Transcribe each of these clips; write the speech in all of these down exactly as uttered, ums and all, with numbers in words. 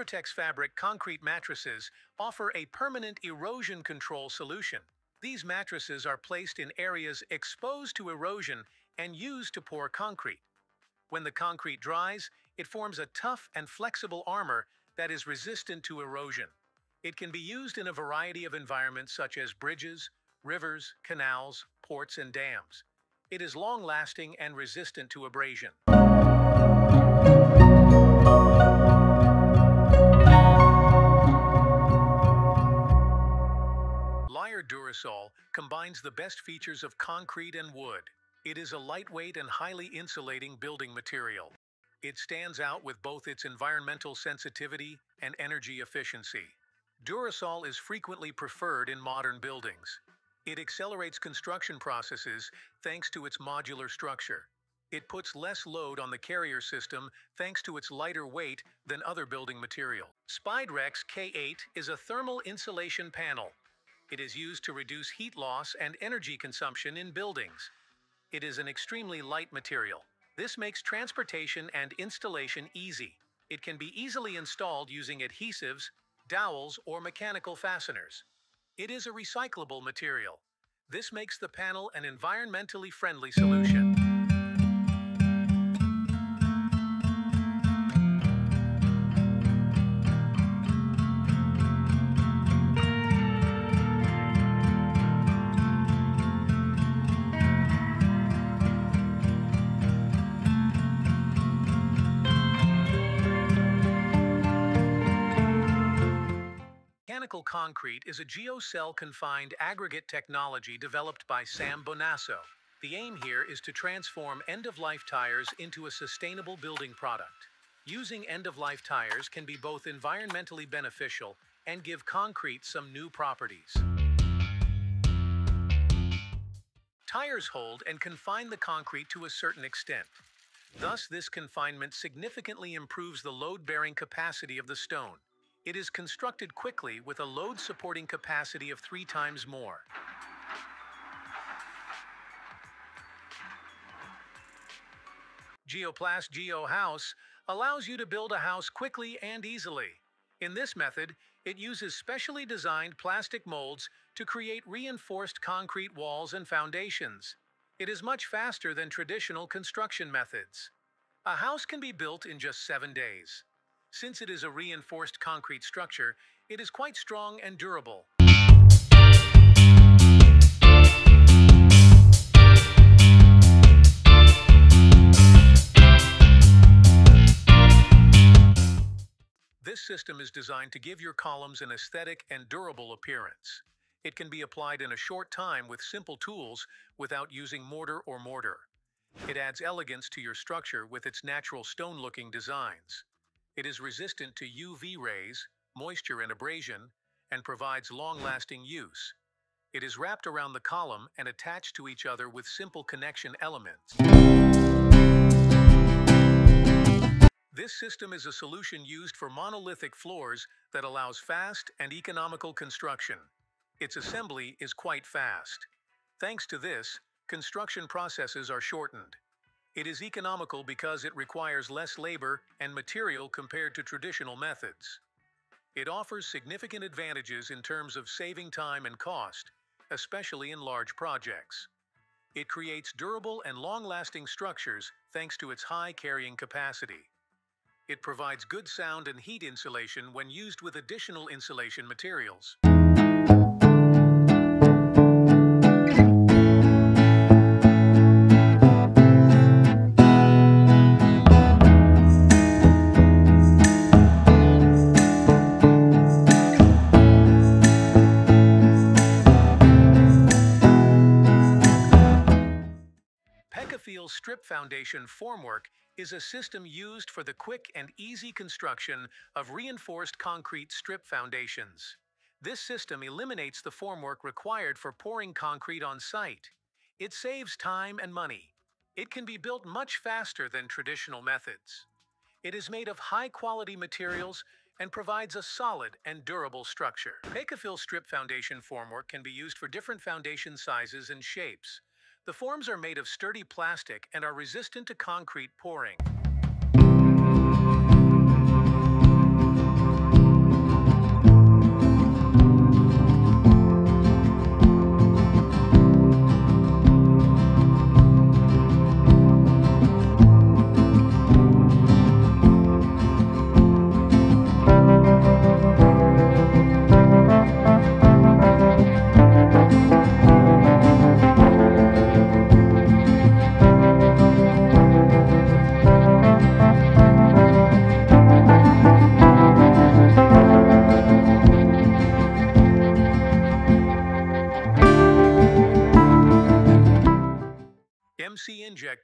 Pertex Fabric concrete mattresses offer a permanent erosion control solution. These mattresses are placed in areas exposed to erosion and used to pour concrete. When the concrete dries, it forms a tough and flexible armor that is resistant to erosion. It can be used in a variety of environments such as bridges, rivers, canals, ports, and dams. It is long-lasting and resistant to abrasion. Layered DuraSol combines the best features of concrete and wood. It is a lightweight and highly insulating building material. It stands out with both its environmental sensitivity and energy efficiency. DuraSol is frequently preferred in modern buildings. It accelerates construction processes thanks to its modular structure. It puts less load on the carrier system thanks to its lighter weight than other building material. SpideRex K eight is a thermal insulation panel. It is used to reduce heat loss and energy consumption in buildings. It is an extremely light material. This makes transportation and installation easy. It can be easily installed using adhesives, dowels, or mechanical fasteners. It is a recyclable material. This makes the panel an environmentally friendly solution. Mechanical concrete is a geocell-confined aggregate technology developed by Sam Bonasso. The aim here is to transform end-of-life tires into a sustainable building product. Using end-of-life tires can be both environmentally beneficial and give concrete some new properties. Tires hold and confine the concrete to a certain extent. Thus, this confinement significantly improves the load-bearing capacity of the stone. It is constructed quickly with a load-supporting capacity of three times more. Geoplast Geo House allows you to build a house quickly and easily. In this method, it uses specially designed plastic molds to create reinforced concrete walls and foundations. It is much faster than traditional construction methods. A house can be built in just seven days. Since it is a reinforced concrete structure, it is quite strong and durable. This system is designed to give your columns an aesthetic and durable appearance. It can be applied in a short time with simple tools without using mortar or mortar. It adds elegance to your structure with its natural stone-looking designs. It is resistant to U V rays, moisture and abrasion, and provides long-lasting use. It is wrapped around the column and attached to each other with simple connection elements. This system is a solution used for monolithic floors that allows fast and economical construction. Its assembly is quite fast. Thanks to this, construction processes are shortened. It is economical because it requires less labor and material compared to traditional methods. It offers significant advantages in terms of saving time and cost, especially in large projects. It creates durable and long-lasting structures thanks to its high carrying capacity. It provides good sound and heat insulation when used with additional insulation materials. Pekafil Strip Foundation Formwork is a system used for the quick and easy construction of reinforced concrete strip foundations. This system eliminates the formwork required for pouring concrete on site. It saves time and money. It can be built much faster than traditional methods. It is made of high-quality materials and provides a solid and durable structure. Pekafil Strip Foundation Formwork can be used for different foundation sizes and shapes. The forms are made of sturdy plastic and are resistant to concrete pouring.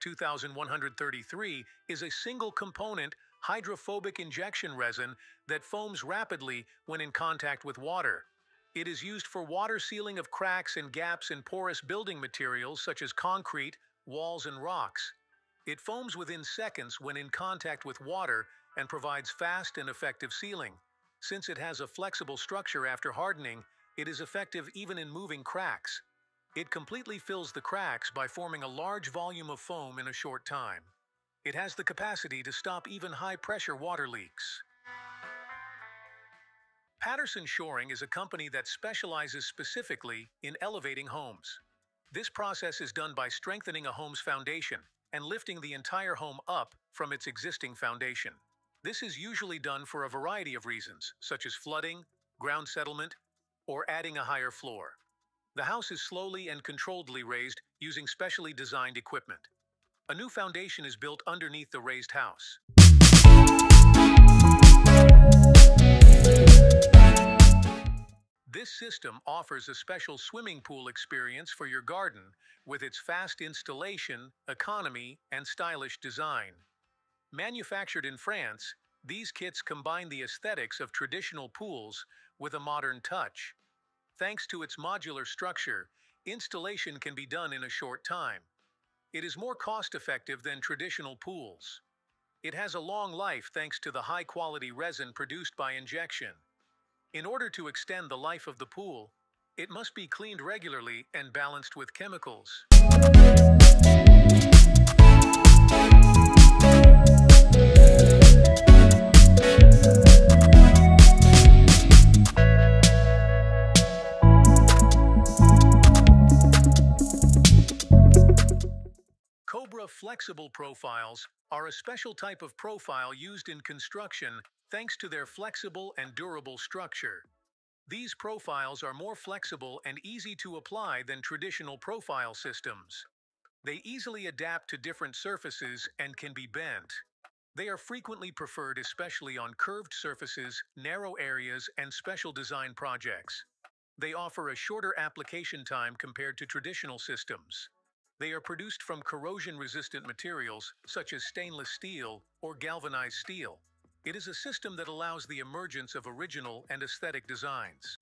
two thousand one hundred thirty-three is a single component hydrophobic injection resin that foams rapidly when in contact with water. It is used for water sealing of cracks and gaps in porous building materials such as concrete, walls, and rocks. It foams within seconds when in contact with water and provides fast and effective sealing. Since it has a flexible structure after hardening, it is effective even in moving cracks. It completely fills the cracks by forming a large volume of foam in a short time. It has the capacity to stop even high-pressure water leaks. Patterson Shoring is a company that specializes specifically in elevating homes. This process is done by strengthening a home's foundation and lifting the entire home up from its existing foundation. This is usually done for a variety of reasons, such as flooding, ground settlement, or adding a higher floor. The house is slowly and controlledly raised using specially designed equipment. A new foundation is built underneath the raised house. This system offers a special swimming pool experience for your garden with its fast installation, economy, and stylish design. Manufactured in France, these kits combine the aesthetics of traditional pools with a modern touch. Thanks to its modular structure, installation can be done in a short time. It is more cost-effective than traditional pools. It has a long life thanks to the high-quality resin produced by injection. In order to extend the life of the pool, it must be cleaned regularly and balanced with chemicals. Flexible profiles are a special type of profile used in construction thanks to their flexible and durable structure. These profiles are more flexible and easy to apply than traditional profile systems. They easily adapt to different surfaces and can be bent. They are frequently preferred especially on curved surfaces, narrow areas, and special design projects. They offer a shorter application time compared to traditional systems. They are produced from corrosion-resistant materials such as stainless steel or galvanized steel. It is a system that allows the emergence of original and aesthetic designs.